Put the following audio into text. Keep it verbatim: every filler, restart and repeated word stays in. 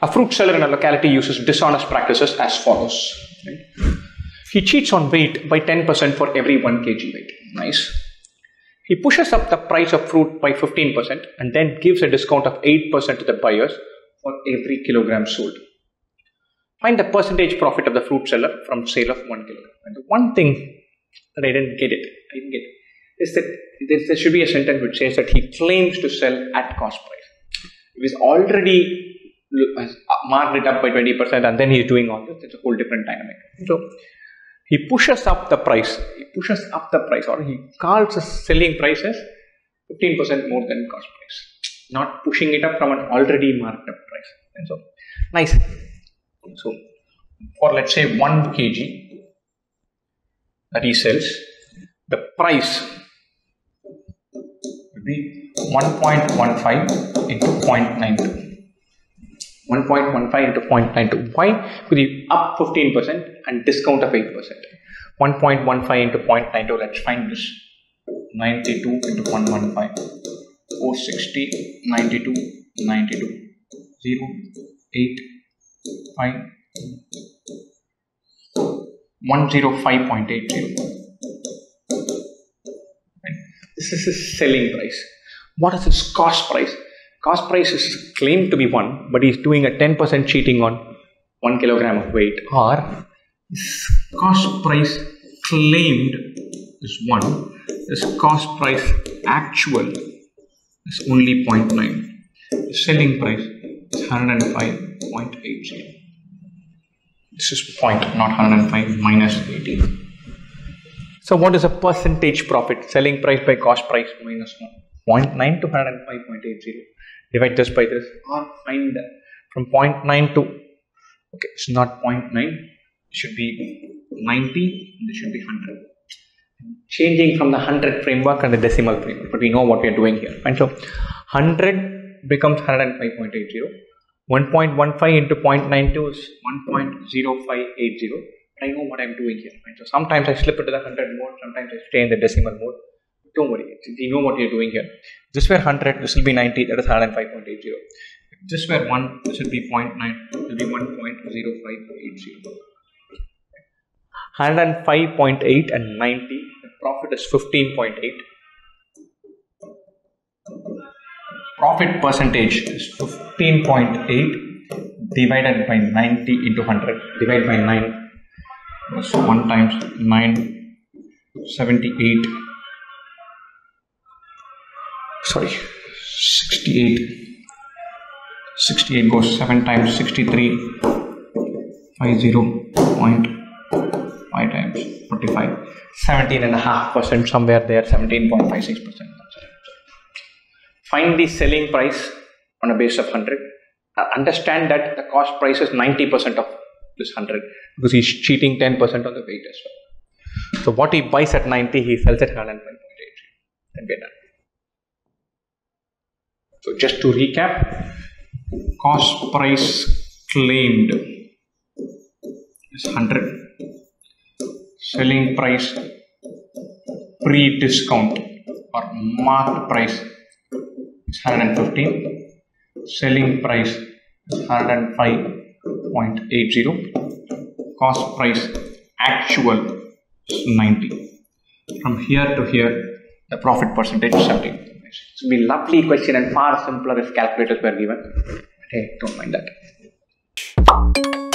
A fruit seller in a locality uses dishonest practices as follows. Right? He cheats on weight by ten percent for every one kilogram weight. Nice. He pushes up the price of fruit by fifteen percent and then gives a discount of eight percent to the buyers for every kilogram sold. Find the percentage profit of the fruit seller from sale of one kilogram. And the one thing that I didn't get it, I didn't get it, is that there should be a sentence which says that he claims to sell at cost price. He was already marked it up by twenty percent and then he is doing all this. It's a whole different dynamic. So, he pushes up the price, he pushes up the price or he calls the selling prices fifteen percent more than cost price, not pushing it up from an already marked up price. And so, nice. So, for let's say one kilogram that he sells, the price will be one point one five into zero point nine two. one point one five into zero point nine two. Why? Because you up fifteen percent and discount of eight percent. one point one five into zero point nine two, let's find this. ninety-two into one hundred fifteen. four hundred sixty, ninety-two, ninety-two. zero, eight, five. one hundred five point eight zero. This is his selling price. What is his cost price? Cost price is claimed to be one, but he's doing a ten percent cheating on one kilogram of weight, or his cost price claimed is one, his cost price actual is only zero point nine, the selling price is one hundred five point eight zero. This is point, not one hundred five minus eighteen. So what is a percentage profit? Selling price by cost price minus one, zero point nine to one hundred five point eight zero. Divide this by this or find from zero point nine to, okay, it's not zero point nine, it should be ninety and it should be one hundred. Changing from the one hundred framework and the decimal framework, but we know what we are doing here. And so one hundred becomes one hundred five point eight zero, one point one five into zero point nine two is one point zero five eight zero, but I know what I am doing here. And so sometimes I slip into the one hundred mode, sometimes I stay in the decimal mode. Don't worry, we know what you are doing here. If this were one hundred, this will be ninety, that is one hundred five point eight zero. If this were one, this will be zero point nine, this will be one point zero five eight zero. one hundred five point eight and ninety, the profit is fifteen point eight. Profit percentage is fifteen point eight divided by ninety into one hundred, divided by nine. So one times nine, seventy-eight. Sorry, sixty-eight. sixty-eight goes seven times sixty-three, fifty point five times forty-five, seventeen point five percent, somewhere there, seventeen point five six percent. Find the selling price on a base of one hundred. Understand that the cost price is ninety percent of this one hundred because he's cheating ten percent on the weight as well. So, what he buys at ninety, he sells at one hundred five point eight. And we're done. So just to recap, cost price claimed is one hundred, selling price pre-discount or marked price is one hundred fifteen, selling price is one hundred five point eight zero, cost price actual is ninety. From here to here, the profit percentage is seventeen. It would be a lovely question and far simpler if calculators were given, but hey, don't mind that.